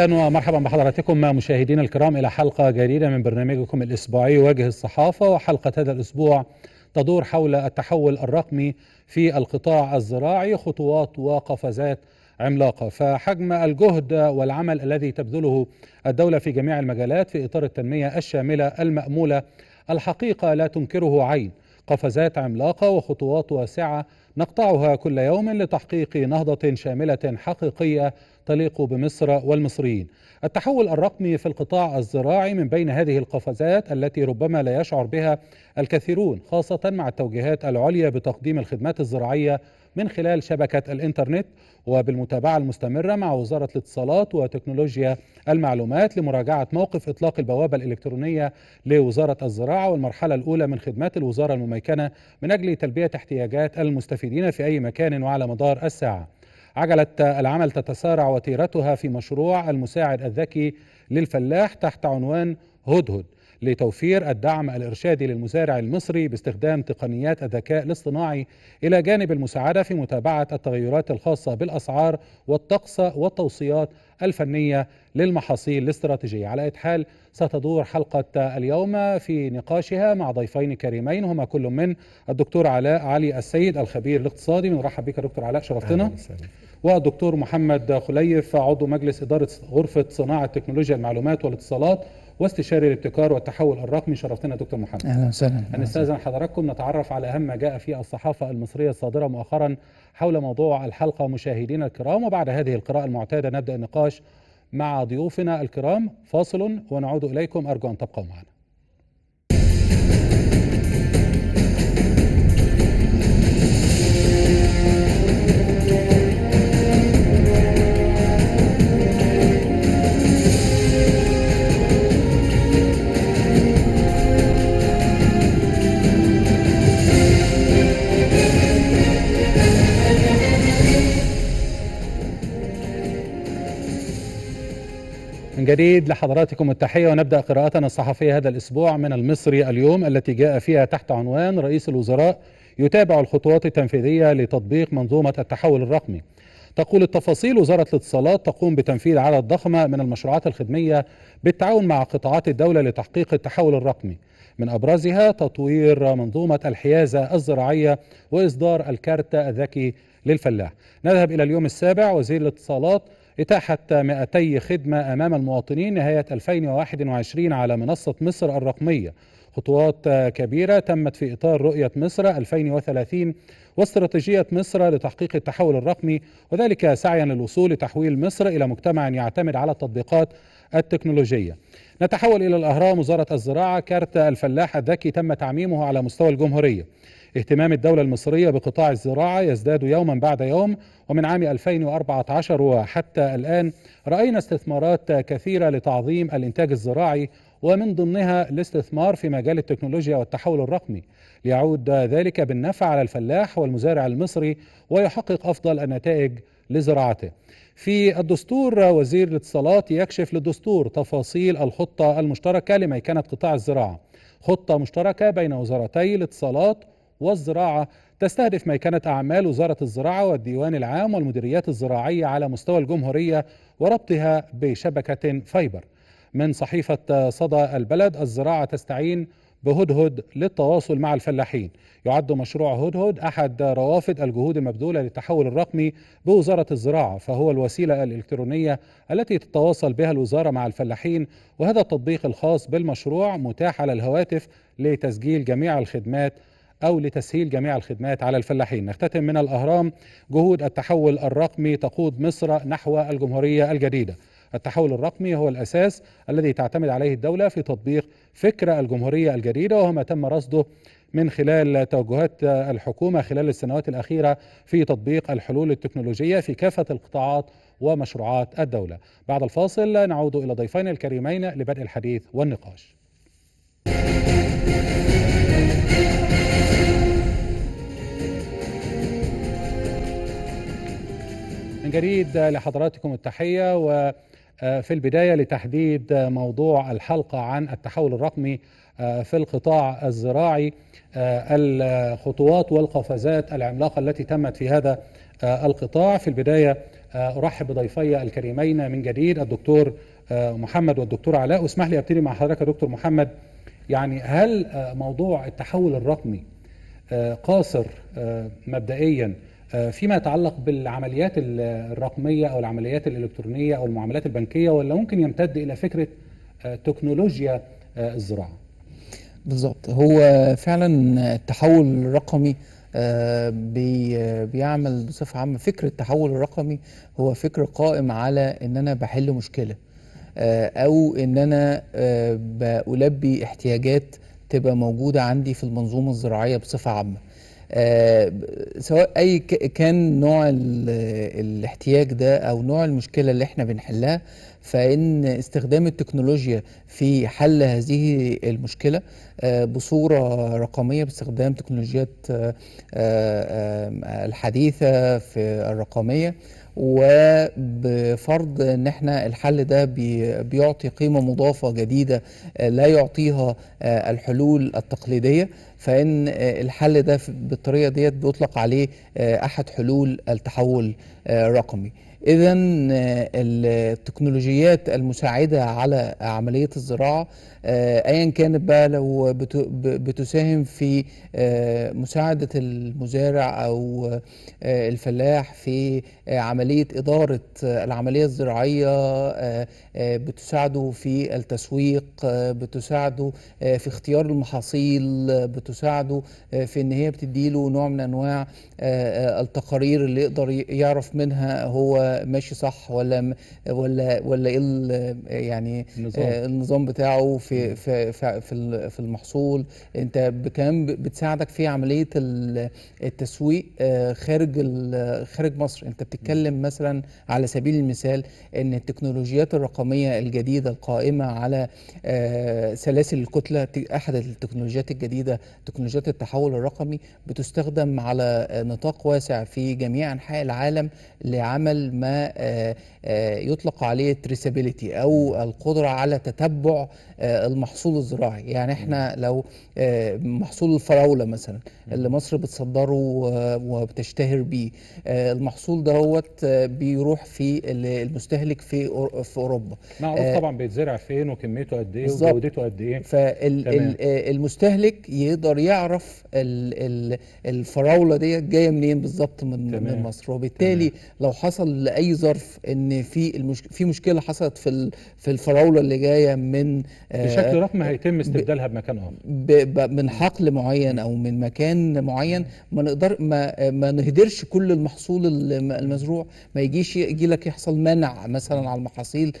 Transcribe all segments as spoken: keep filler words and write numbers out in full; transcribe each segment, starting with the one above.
اهلا ومرحبا بحضراتكم مشاهدينا الكرام الى حلقه جديده من برنامجكم الاسبوعي واجه الصحافه، وحلقه هذا الاسبوع تدور حول التحول الرقمي في القطاع الزراعي، خطوات وقفزات عملاقه. فحجم الجهد والعمل الذي تبذله الدوله في جميع المجالات في اطار التنميه الشامله المأموله الحقيقه لا تنكره عين، قفزات عملاقه وخطوات واسعه نقطعها كل يوم لتحقيق نهضة شاملة حقيقية تليق بمصر والمصريين. التحول الرقمي في القطاع الزراعي من بين هذه القفزات التي ربما لا يشعر بها الكثيرون، خاصة مع التوجيهات العليا بتقديم الخدمات الزراعية من خلال شبكة الإنترنت، وبالمتابعة المستمرة مع وزارة الاتصالات وتكنولوجيا المعلومات لمراجعة موقف إطلاق البوابة الإلكترونية لوزارة الزراعة والمرحلة الأولى من خدمات الوزارة المميكنة من أجل تلبية احتياجات المستفيدين في أي مكان وعلى مدار الساعة. عجلة العمل تتسارع وتيرتها في مشروع المساعد الذكي للفلاح تحت عنوان هدهد لتوفير الدعم الإرشادي للمزارع المصري باستخدام تقنيات الذكاء الاصطناعي، إلى جانب المساعدة في متابعة التغيرات الخاصة بالأسعار والطقس والتوصيات الفنية للمحاصيل الاستراتيجية. على أي حال ستدور حلقة اليوم في نقاشها مع ضيفين كريمين هما كل من الدكتور علاء علي السيد الخبير الاقتصادي، نرحب بك دكتور علاء، شرفتنا، والدكتور محمد خليف عضو مجلس إدارة غرفة صناعة تكنولوجيا المعلومات والاتصالات واستشاري الابتكار والتحول الرقمي، شرفتنا دكتور محمد. اهلا وسهلا. هنستأذن حضراتكم نتعرف على اهم ما جاء في الصحافه المصريه الصادره مؤخرا حول موضوع الحلقه مشاهدينا الكرام، وبعد هذه القراءه المعتاده نبدا النقاش مع ضيوفنا الكرام. فاصل ونعود اليكم، ارجو ان تبقوا معنا. جديد لحضراتكم التحية، ونبدأ قراءتنا الصحفية هذا الأسبوع من المصري اليوم التي جاء فيها تحت عنوان رئيس الوزراء يتابع الخطوات التنفيذية لتطبيق منظومة التحول الرقمي. تقول التفاصيل: وزارة الاتصالات تقوم بتنفيذ عدد ضخم من المشروعات الخدمية بالتعاون مع قطاعات الدولة لتحقيق التحول الرقمي، من أبرزها تطوير منظومة الحيازة الزراعية وإصدار الكارت الذكي للفلاح. نذهب إلى اليوم السابع. وزير الاتصالات: إتاحت مئتي خدمة أمام المواطنين نهاية ألفين وواحد وعشرين على منصة مصر الرقمية. خطوات كبيرة تمت في إطار رؤية مصر ألفين وثلاثين واستراتيجية مصر لتحقيق التحول الرقمي، وذلك سعيا للوصول لتحويل مصر إلى مجتمع يعتمد على التطبيقات التكنولوجية. نتحول إلى الأهرام. وزارة الزراعة: كارت الفلاح الذكي تم تعميمه على مستوى الجمهورية. اهتمام الدولة المصرية بقطاع الزراعة يزداد يوما بعد يوم، ومن عام ألفين وأربعة عشر وحتى الآن رأينا استثمارات كثيرة لتعظيم الإنتاج الزراعي، ومن ضمنها الاستثمار في مجال التكنولوجيا والتحول الرقمي، ليعود ذلك بالنفع على الفلاح والمزارع المصري ويحقق أفضل النتائج لزراعته. في الدستور، وزير الاتصالات يكشف للدستور تفاصيل الخطة المشتركة لميكنة قطاع الزراعة. خطة مشتركة بين وزارتي الاتصالات والزراعة تستهدف ميكنة أعمال وزارة الزراعة والديوان العام والمديريات الزراعية على مستوى الجمهورية وربطها بشبكة فايبر. من صحيفة صدى البلد: الزراعة تستعين بهدهد للتواصل مع الفلاحين. يعد مشروع هدهد أحد روافد الجهود المبذولة للتحول الرقمي بوزارة الزراعة، فهو الوسيلة الإلكترونية التي تتواصل بها الوزارة مع الفلاحين، وهذا التطبيق الخاص بالمشروع متاح على الهواتف لتسجيل جميع الخدمات أو لتسهيل جميع الخدمات على الفلاحين. نختتم من الأهرام. جهود التحول الرقمي تقود مصر نحو الجمهورية الجديدة. التحول الرقمي هو الأساس الذي تعتمد عليه الدولة في تطبيق فكرة الجمهورية الجديدة، وهو ما تم رصده من خلال توجهات الحكومة خلال السنوات الأخيرة في تطبيق الحلول التكنولوجية في كافة القطاعات ومشروعات الدولة. بعد الفاصل نعود إلى ضيفين الكريمين لبدء الحديث والنقاش. من جديد لحضراتكم التحية، وفي البداية لتحديد موضوع الحلقة عن التحول الرقمي في القطاع الزراعي، الخطوات والقفزات العملاقة التي تمت في هذا القطاع. في البداية أرحب بضيفي الكريمين من جديد، الدكتور محمد والدكتور علاء. واسمح لي أبتدي مع حضرتك يا دكتور محمد، يعني هل موضوع التحول الرقمي قاصر مبدئيا فيما يتعلق بالعمليات الرقمية أو العمليات الإلكترونية أو المعاملات البنكية، ولا ممكن يمتد إلى فكرة تكنولوجيا الزراعة؟ بالضبط، هو فعلا التحول الرقمي بيعمل بصفة عامة. فكرة التحول الرقمي هو فكر قائم على إن أنا بحل مشكلة أو إن أنا بألبي احتياجات تبقى موجودة عندي في المنظومة الزراعية بصفة عامة، سواء أي كان نوع الاحتياج ده أو نوع المشكلة اللي احنا بنحلها. فإن استخدام التكنولوجيا في حل هذه المشكلة بصورة رقمية باستخدام تكنولوجيات الحديثة في الرقمية، وبفرض ان احنا الحل ده بيعطي قيمة مضافة جديدة لا يعطيها الحلول التقليدية، فإن الحل ده بالطريقة ديت بيطلق عليه أحد حلول التحول الرقمي. إذن التكنولوجيات المساعدة على عملية الزراعة أيا كانت بقى، لو بتساهم في مساعدة المزارع أو الفلاح في عملية إدارة العملية الزراعية، بتساعده في التسويق، بتساعده في اختيار المحاصيل، بتساعده في إن هي بتديله نوع من أنواع التقارير اللي يقدر يعرف منها هو ماشي صح ولا ولا ولا ايه يعني النظام. آه النظام بتاعه في في في, في المحصول. انت كمان بتساعدك في عمليه التسويق آه خارج خارج مصر. انت بتتكلم مثلا على سبيل المثال ان التكنولوجيات الرقميه الجديده القائمه على آه سلاسل الكتله، احد التكنولوجيات الجديده تكنولوجيات التحول الرقمي، بتستخدم على نطاق واسع في جميع انحاء العالم لعمل ما يطلق عليه تريسابيليتي او القدره على تتبع المحصول الزراعي. يعني احنا لو محصول الفراوله مثلا اللي مصر بتصدره وبتشتهر بيه، المحصول دهوت بيروح في المستهلك في في اوروبا، معروف طبعا بيتزرع فين وكميته قد ايه وجودته قد ايه، فالمستهلك يقدر يعرف الفراوله دي جايه منين بالظبط من, من مصر. وبالتالي لو حصل لأي ظرف ان في المشك... في مشكله حصلت في في الفراوله اللي جايه من بشكل رقمي، هيتم استبدالها بمكان اخر ب... ب... من حقل معين او من مكان معين. ما نقدر ما, ما نهدرش كل المحصول المزروع، ما يجيش يجي لك يحصل منع مثلا على المحاصيل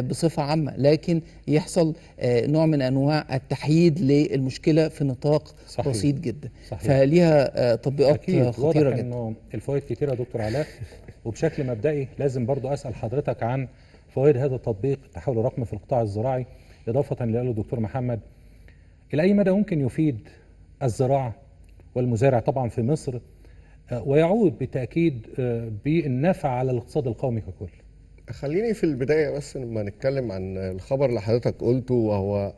بصفه عامه، لكن يحصل نوع من انواع التحييد للمشكله في نطاق صحيح. بسيط جدا صحيح. فليها تطبيقات خطيره جدا، انه الفوائد كتيره يا دكتور علاء. وبشكل مبدئي لازم برضو أسأل حضرتك عن فوائد هذا التطبيق التحول الرقمي في القطاع الزراعي، إضافة لقاله الدكتور محمد، إلى أي مدى ممكن يفيد الزراعة والمزارع طبعا في مصر، ويعود بالتأكيد بالنفع على الاقتصاد القومي ككل. خليني في البداية بس لما نتكلم عن الخبر اللي حضرتك قلته، وهو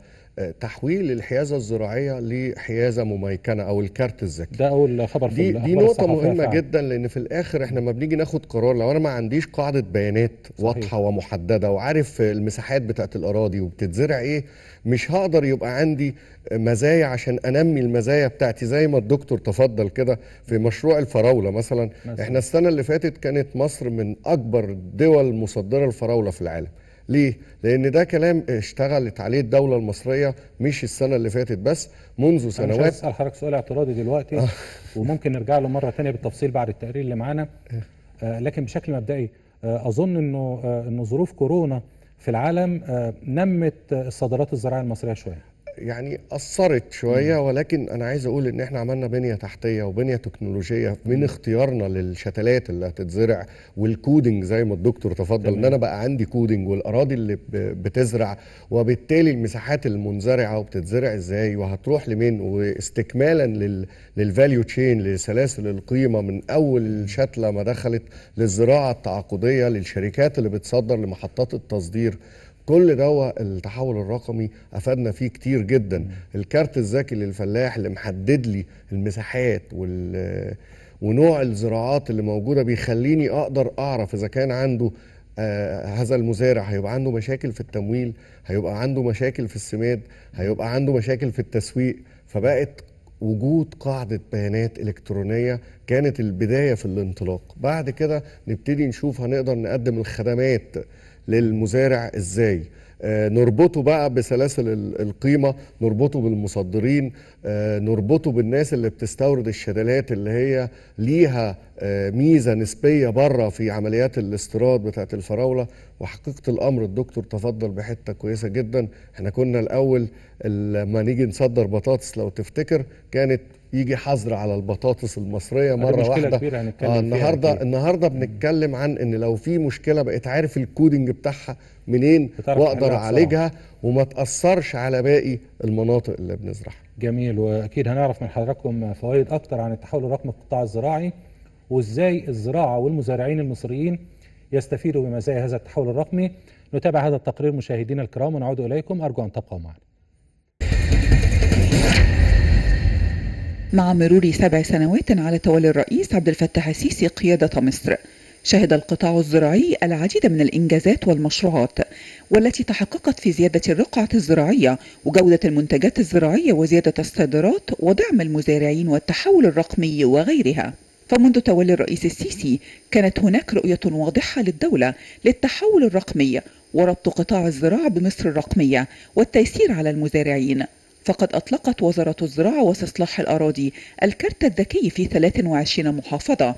تحويل الحيازة الزراعية لحيازة مميكنة أو الكارت الذكي. ده أول خبر في الأخبار. دي نقطة مهمة جدا، لأن في الآخر إحنا ما بنيجي ناخد قرار لو أنا ما عنديش قاعدة بيانات واضحة ومحددة وعارف المساحات بتاعت الأراضي وبتتزرع إيه، مش هقدر يبقى عندي مزايا عشان أنمي المزايا بتاعتي. زي ما الدكتور تفضل كده في مشروع الفراولة مثلا. مثلا إحنا السنة اللي فاتت كانت مصر من أكبر الدول مصدرة الفراولة في العالم. ليه؟ لأن ده كلام اشتغلت عليه الدولة المصرية مش السنة اللي فاتت بس، منذ سنوات. أنا مش هسأل حضرتك سؤال اعتراضي دلوقتي وممكن نرجع له مرة تانية بالتفصيل بعد التقرير اللي معانا، لكن بشكل مبدئي أظن إنه إنه ظروف كورونا في العالم نمت الصادرات الزراعية المصرية شوية. يعني أثرت شوية، ولكن أنا عايز أقول إن إحنا عملنا بنية تحتية وبنية تكنولوجية من اختيارنا للشتلات اللي هتتزرع والكودينج زي ما الدكتور تفضل، إن أنا بقى عندي كودينج والأراضي اللي بتزرع، وبالتالي المساحات المنزرعة وبتتزرع إزاي وهتروح لمين، واستكمالا للفاليو تشين لسلاسل القيمة من أول شتلة ما دخلت للزراعة التعاقدية للشركات اللي بتصدر لمحطات التصدير. كل ده التحول الرقمي افادنا فيه كتير جدا. الكارت الذكي للفلاح اللي محدد لي المساحات وال ونوع الزراعات اللي موجودة بيخليني أقدر أعرف إذا كان عنده آه هذا المزارع هيبقى عنده مشاكل في التمويل، هيبقى عنده مشاكل في السماد، هيبقى عنده مشاكل في التسويق. فبقت وجود قاعدة بيانات إلكترونية كانت البداية في الانطلاق. بعد كده نبتدي نشوف هنقدر نقدم الخدمات للمزارع إزاي، آه نربطه بقى بسلاسل القيمة، نربطه بالمصدرين، آه نربطه بالناس اللي بتستورد الشتلات اللي هي ليها آه ميزة نسبية بره في عمليات الاستيراد بتاعت الفراولة. وحقيقة الأمر الدكتور تفضل بحتة كويسة جدا. احنا كنا الأول لما نيجي نصدر بطاطس لو تفتكر كانت يجي حظر على البطاطس المصرية مرة واحدة. آه النهاردة النهاردة بنتكلم عن ان لو في مشكلة بقيت عارف الكودنج بتاعها منين واقدر اعالجها وما تأثرش على باقي المناطق اللي بنزرعها. جميل، واكيد هنعرف من حضراتكم فوائد اكتر عن التحول الرقمي في القطاع الزراعي وازاي الزراعة والمزارعين المصريين يستفيدوا بمزايا هذا التحول الرقمي. نتابع هذا التقرير مشاهدينا الكرام ونعود اليكم، ارجو ان تبقوا معنا. مع مرور سبع سنوات على تولي الرئيس عبد الفتاح السيسي قيادة مصر، شهد القطاع الزراعي العديد من الإنجازات والمشروعات والتي تحققت في زيادة الرقعة الزراعية وجودة المنتجات الزراعية وزيادة الصادرات ودعم المزارعين والتحول الرقمي وغيرها. فمنذ تولي الرئيس السيسي كانت هناك رؤية واضحة للدولة للتحول الرقمي وربط قطاع الزراعة بمصر الرقمية والتيسير على المزارعين. فقد أطلقت وزارة الزراعة واستصلاح الأراضي الكارت الذكي في ثلاث وعشرين محافظة،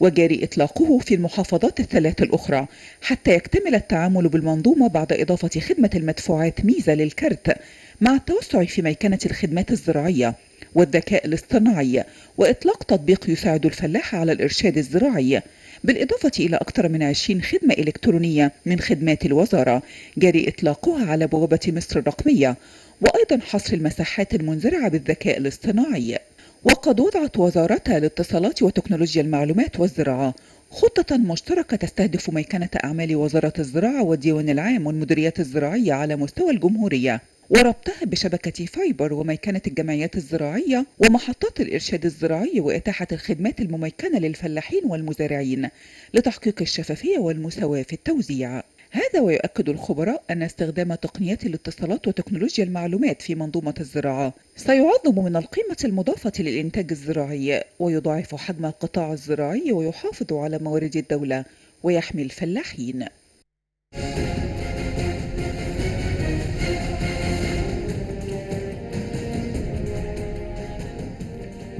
وجاري إطلاقه في المحافظات الثلاث الأخرى حتى يكتمل التعامل بالمنظومة بعد إضافة خدمة المدفوعات ميزة للكارت مع التوسع في ميكنة الخدمات الزراعية والذكاء الاصطناعي وإطلاق تطبيق يساعد الفلاح على الإرشاد الزراعي، بالإضافة إلى أكثر من عشرين خدمة إلكترونية من خدمات الوزارة جاري إطلاقها على بوابة مصر الرقمية، وأيضا حصر المساحات المنزرعة بالذكاء الاصطناعي. وقد وضعت وزارة الاتصالات وتكنولوجيا المعلومات والزراعة خطة مشتركة تستهدف ميكنة أعمال وزارة الزراعة والديوان العام والمديريات الزراعية على مستوى الجمهورية وربطها بشبكة فايبر وميكنة الجمعيات الزراعية ومحطات الإرشاد الزراعي وإتاحة الخدمات المميكنة للفلاحين والمزارعين لتحقيق الشفافية والمساواة في التوزيع. هذا ويؤكد الخبراء أن استخدام تقنيات الاتصالات وتكنولوجيا المعلومات في منظومة الزراعة سيعظم من القيمة المضافة للإنتاج الزراعي ويضاعف حجم القطاع الزراعي ويحافظ على موارد الدولة ويحمي الفلاحين.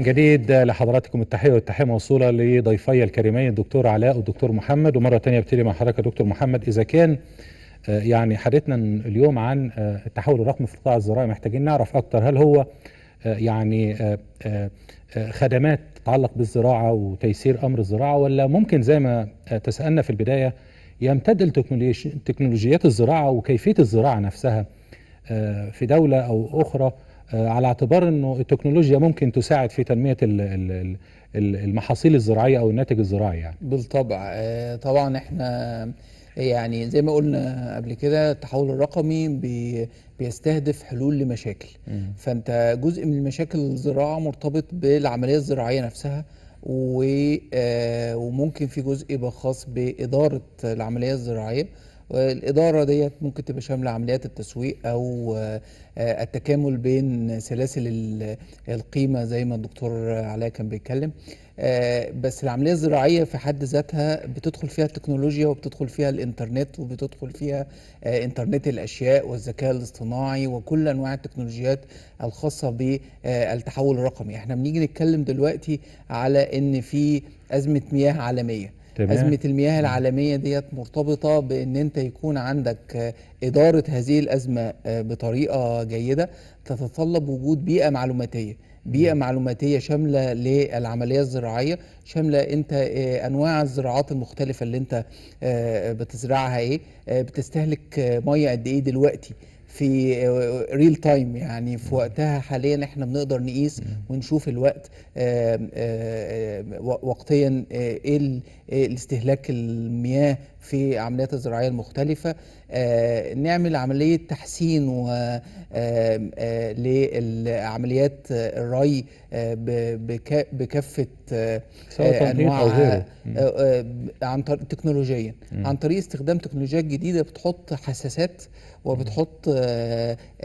جديد لحضراتكم التحيه، والتحيه موصوله لضيفي الكريمين الدكتور علاء والدكتور محمد. ومره ثانيه ابتدي مع حضرتك دكتور محمد، اذا كان يعني حديثنا اليوم عن التحول الرقمي في القطاع الزراعي محتاجين نعرف اكتر، هل هو يعني خدمات تتعلق بالزراعه وتيسير امر الزراعه، ولا ممكن زي ما تسالنا في البدايه يمتد لتكنولوجيات الزراعه وكيفيه الزراعه نفسها في دوله او اخرى، على اعتبار انه التكنولوجيا ممكن تساعد في تنميه المحاصيل الزراعيه او الناتج الزراعي يعني. بالطبع، طبعا احنا يعني زي ما قلنا قبل كده التحول الرقمي بي بيستهدف حلول لمشاكل، فانت جزء من المشاكل الزراعه مرتبط بالعمليه الزراعيه نفسها، وممكن في جزء يبقى خاص باداره العمليه الزراعيه. الإدارة ديت ممكن تبقى شاملة عمليات التسويق أو التكامل بين سلاسل القيمة زي ما الدكتور علاء كان بيتكلم. بس العملية الزراعية في حد ذاتها بتدخل فيها التكنولوجيا وبتدخل فيها الإنترنت وبتدخل فيها إنترنت الأشياء والذكاء الاصطناعي وكل أنواع التكنولوجيات الخاصة بالتحول الرقمي. احنا بنيجي نتكلم دلوقتي على إن في أزمة مياه عالمية. أزمة المياه العالمية ديت مرتبطة بأن أنت يكون عندك إدارة هذه الأزمة بطريقة جيدة، تتطلب وجود بيئة معلوماتية، بيئة معلوماتية شاملة للعملية الزراعية، شاملة أنت أنواع الزراعات المختلفة اللي أنت بتزرعها إيه، بتستهلك مية قد إيه دلوقتي في ريل تايم يعني في وقتها حاليا. احنا بنقدر نقيس ونشوف الوقت آآ آآ وقتيا ايه الاستهلاك المياه في عمليات الزراعيه المختلفه، نعمل عملية تحسين لعمليات الري بكافة أنواعها عن طريق تكنولوجيا، عن طريق استخدام تكنولوجيات جديدة بتحط حساسات وبتحط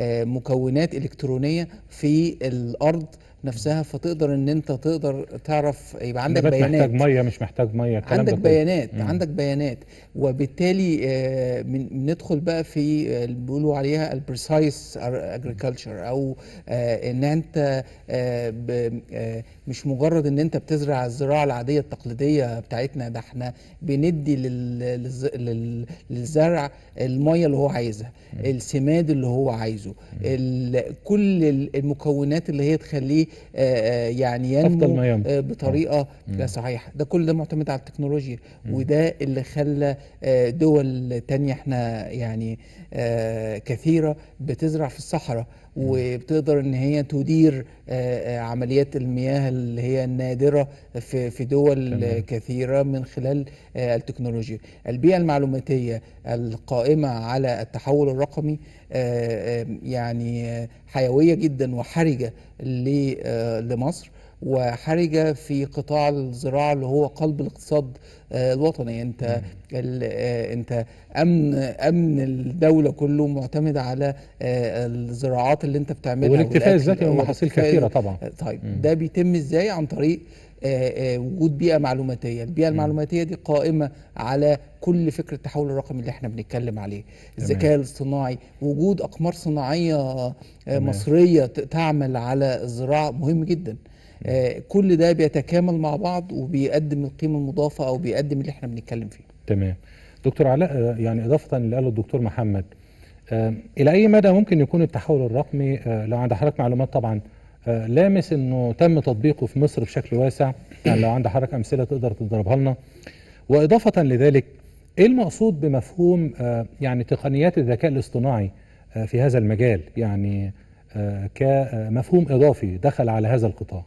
مكونات إلكترونية في الأرض نفسها، فتقدر ان انت تقدر تعرف يبقى عندك بيانات، محتاج ميه مش محتاج ميه، عندك بيانات مم. عندك بيانات، وبالتالي آه ندخل بقى في اللي بيقولوا عليها البريسايس اجريكلتشر، او آه ان انت آه آه مش مجرد ان انت بتزرع الزراعه العاديه التقليديه بتاعتنا، ده احنا بندي لل للزرع الميه اللي هو عايزها، مم. السماد اللي هو عايزه، كل المكونات اللي هي تخليه يعني ينمو بطريقه صحيحه. ده كل ده معتمد على التكنولوجيا، وده اللي خلى دول تانية احنا يعني كثيره بتزرع في الصحراء، وبتقدر ان هي تدير عمليات المياه اللي هي النادره في في دول كثيره من خلال التكنولوجيا. البيئه المعلوماتيه القائمه على التحول الرقمي يعني حيويه جدا وحرجه لمصر، وحرجه في قطاع الزراعه اللي هو قلب الاقتصاد الوطني. انت انت امن امن الدوله كله معتمد على الزراعات اللي انت بتعملها والاكتفاء الذكي ومحاصيل كثيره طبعا. طيب مم. ده بيتم ازاي؟ عن طريق وجود بيئه معلوماتيه. البيئه المعلوماتيه دي قائمه على كل فكره التحول الرقمي اللي احنا بنتكلم عليه، الذكاء الاصطناعي، وجود اقمار صناعيه مصريه تعمل على الزراعه مهم جدا. آه كل ده بيتكامل مع بعض وبيقدم القيمه المضافه، او بيقدم اللي احنا بنتكلم فيه. تمام. دكتور علاء، يعني اضافه اللي قاله الدكتور محمد، آه الى اي مدى ممكن يكون التحول الرقمي، آه لو عند حضرتك معلومات طبعا آه لامس انه تم تطبيقه في مصر بشكل واسع، يعني لو عند حضرتك امثله تقدر تضربها لنا؟ واضافه لذلك ايه المقصود بمفهوم آه يعني تقنيات الذكاء الاصطناعي آه في هذا المجال، يعني آه كمفهوم اضافي دخل على هذا القطاع؟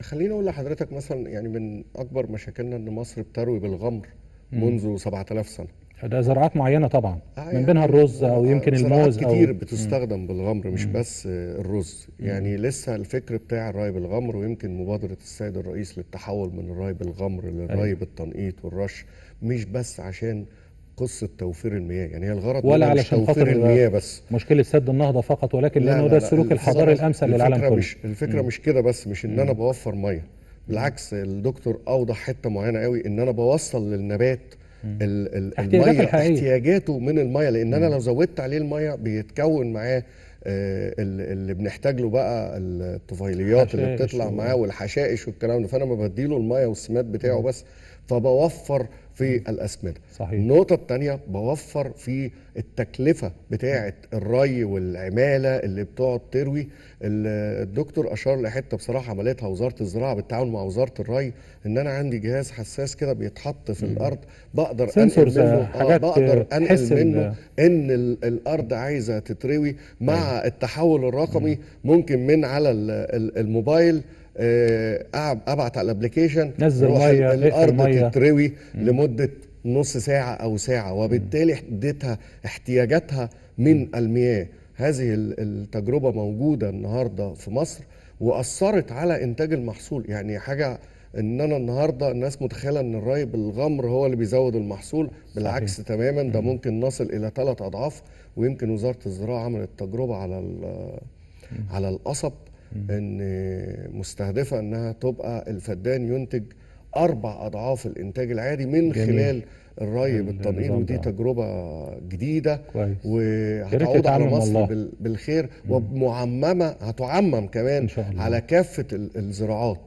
خليني اقول لحضرتك مثلا، يعني من اكبر مشاكلنا ان مصر بتروي بالغمر منذ سبعة آلاف سنه. ده زراعات معينه طبعا، آه من بينها الرز او يمكن الموز، كتير أو بتستخدم مم. بالغمر، مش مم. بس الرز. يعني مم. لسه الفكر بتاع الري بالغمر، ويمكن مبادره السيد الرئيس للتحول من الري بالغمر للري أيه. بالتنقيط والرش، مش بس عشان قصه توفير المياه، يعني هي الغرض ولا علشان توفير المياه بس، مشكله سد النهضه فقط، ولكن لانه ده السلوك الحضاري الامثل للعالم كله. مش الفكره مم. مش كده بس، مش ان انا بوفر ميه، بالعكس الدكتور اوضح حته معينه قوي، ان انا بوصل للنبات ال الميه احتياجاته من الميه، لان مم. انا لو زودت عليه الميه بيتكون معاه اللي بنحتاج له بقى، الطفيليات اللي بتطلع معاه والحشائش والكلام ده، فانا ما بديله الميه والسماد بتاعه مم. بس، فبوفر في الأسمدة. صحيح. النقطة الثانية، بوفر في التكلفة بتاعة الري والعمالة اللي بتقعد تروي. الدكتور أشار لحتة بصراحة عملتها وزارة الزراعة بالتعاون مع وزارة الري، إن أنا عندي جهاز حساس كده بيتحط في مم. الأرض، بقدر أنقل منه آه بقدر أنقل منه إن الأرض عايزة تتروي. مع مم. التحول الرقمي مم. ممكن من على الموبايل ابعت على الابلكيشن، نزل ميه، الارض تتروي لمده نص ساعه او ساعه، وبالتالي اديتها احتياجاتها من المياه. هذه التجربه موجوده النهارده في مصر، واثرت على انتاج المحصول. يعني حاجه ان انا النهارده الناس متخيله ان الري بالغمر هو اللي بيزود المحصول، بالعكس صحيح. تماما، ده ممكن نصل الى ثلاث اضعاف. ويمكن وزاره الزراعه عملت تجربه على على القصب، إن مستهدفة إنها تبقى الفدان ينتج أربع أضعاف الإنتاج العادي من جميل. خلال الري بالتنقيط، ودي تجربة جديدة كويس. وهتعود على مصر الله. بالخير، ومعممة هتعمم كمان على كافة الزراعات.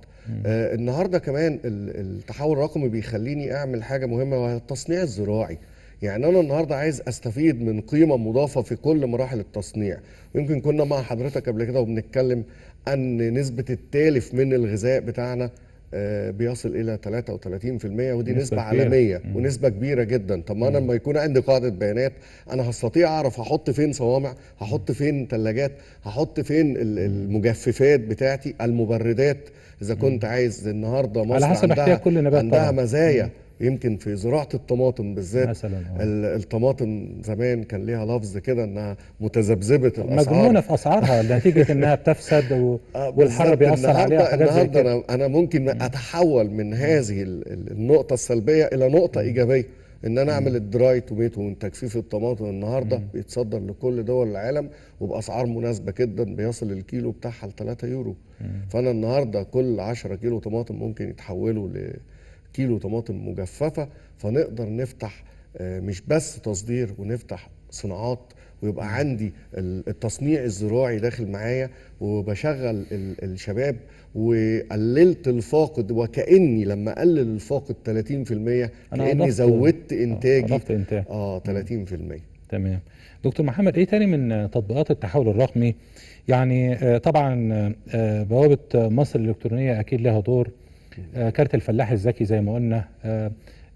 آه النهاردة كمان التحول الرقمي بيخليني أعمل حاجة مهمة، وهي التصنيع الزراعي. يعني أنا النهاردة عايز أستفيد من قيمة مضافة في كل مراحل التصنيع. ويمكن كنا مع حضرتك قبل كده وبنتكلم أن نسبة التالف من الغذاء بتاعنا بيصل إلى ثلاثة وثلاثين بالمئة، ودي نسبة, نسبة عالمية مم. ونسبة كبيرة جدا. طب ما أنا لما يكون عندي قاعدة بيانات، أنا هستطيع أعرف هحط فين صوامع، هحط فين ثلاجات، هحط فين المجففات بتاعتي، المبردات، إذا كنت عايز. النهاردة مصر على حسب احتياج كل نبات عندها مزايا مم. يمكن في زراعة الطماطم بالذات مثلا. الطماطم زمان كان ليها لفظ كده انها متذبذبه الاسعار، مجنونه في اسعارها نتيجه انها بتفسد و... والحرب بيأثر عليها. النهارده انا انا ممكن اتحول من هذه النقطه السلبيه الى نقطه ايجابيه، ان انا اعمل الدراي توميتو وتجفيف الطماطم النهارده بيتصدر لكل دول العالم وباسعار مناسبه جدا، بيصل الكيلو بتاعها ل ثلاثة يورو. فانا النهارده كل عشرة كيلو طماطم ممكن يتحولوا لكيلو طماطم مجففه، فنقدر نفتح مش بس تصدير، ونفتح صناعات، ويبقى عندي التصنيع الزراعي داخل معايا وبشغل الشباب، وقللت الفاقد. وكأني لما اقلل الفاقد ثلاثين بالمية كأني زودت انتاجي انتاج. اه ثلاثين بالمية. تمام دكتور محمد، ايه تاني من تطبيقات التحول الرقمي؟ يعني آه طبعا آه بوابة مصر الإلكترونية اكيد لها دور، آه كارت الفلاح الذكي زي ما قلنا، آه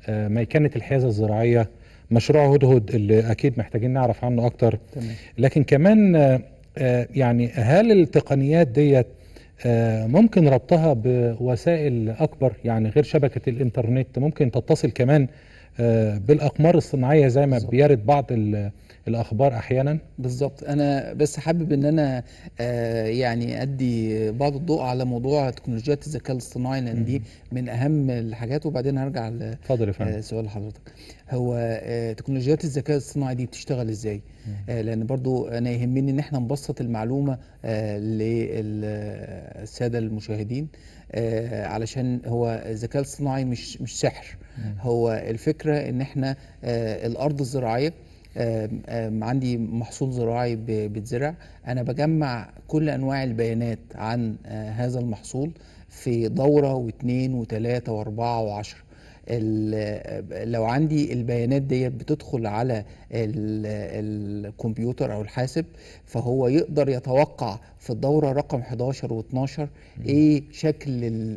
آه ميكنة الحيازة الزراعية، مشروع هدهد اللي اكيد محتاجين نعرف عنه اكتر. تمام. لكن كمان يعني هل التقنيات ديت ممكن ربطها بوسائل اكبر، يعني غير شبكة الانترنت ممكن تتصل كمان بالاقمار الصناعية زي ما بيرد بعض الاخبار احيانا؟ بالظبط. انا بس حابب ان انا آه يعني ادي بعض الضوء على موضوع تكنولوجيات الذكاء الاصطناعي، لان دي من اهم الحاجات، وبعدين هرجع لسؤال آه حضرتك. هو آه تكنولوجيات الذكاء الاصطناعي دي بتشتغل ازاي؟ آه لان برضو انا يهمني ان احنا نبسط المعلومه آه للساده المشاهدين، آه علشان هو الذكاء الاصطناعي مش مش سحر. هو الفكره ان احنا آه الارض الزراعيه، آم آم عندي محصول زراعي بيتزرع، أنا بجمع كل أنواع البيانات عن هذا المحصول في دورة واثنين وثلاثة وأربعة وعشرة. لو عندي البيانات دي بتدخل على الكمبيوتر أو الحاسب، فهو يقدر يتوقع في الدورة رقم حداشر واتناشر إيه شكل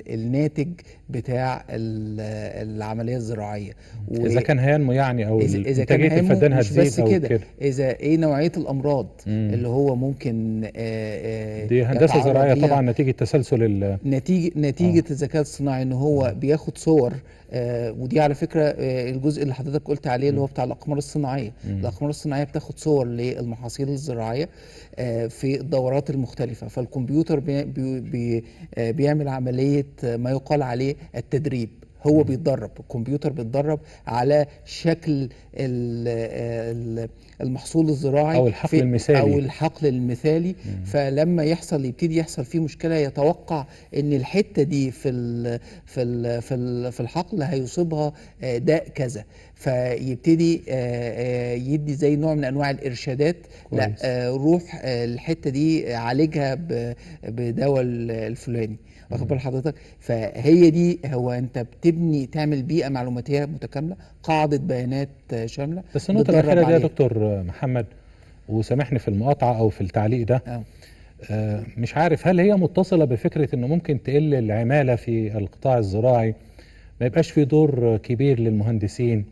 الناتج بتاع العملية الزراعية، إذا كان هينمو يعني أو إنتاجية الفدان هتزيد أو كده، إذا إيه نوعية الأمراض اللي هو ممكن. آآ آآ دي هندسة زراعية طبعا نتيجة تسلسل نتيجة نتيجة الذكاء الصناعي، إن هو بياخد صور. آه ودي على فكرة آه الجزء اللي حضرتك قلت عليه اللي هو بتاع الأقمار الصناعية. مم. الأقمار الصناعية بتاخد صور للمحاصيل الزراعية آه في الدورات المختلفة، فالكمبيوتر بي بي آه بيعمل عملية ما يقال عليه التدريب. هو مم. بيتدرب، الكمبيوتر بيتدرب على شكل المحصول الزراعي أو الحقل المثالي أو الحقل المثالي مم. فلما يحصل يبتدي يحصل فيه مشكلة، يتوقع إن الحتة دي في ال في ال في, ال في الحقل هيصيبها داء كذا، فيبتدي يدي زي نوع من أنواع الإرشادات. كويس. لا روح الحتة دي عالجها بدواء الفلاني، واخد بال حضرتك؟ فهي دي، هو أنت بتبني تعمل بيئة معلوماتية متكاملة، قاعدة بيانات شاملة. بس النقطة الأخيرة دي يا دكتور محمد، وسامحني في المقاطعة أو في التعليق ده، آه. آه مش عارف هل هي متصلة بفكرة إنه ممكن تقل العمالة في القطاع الزراعي، ما يبقاش في دور كبير للمهندسين؟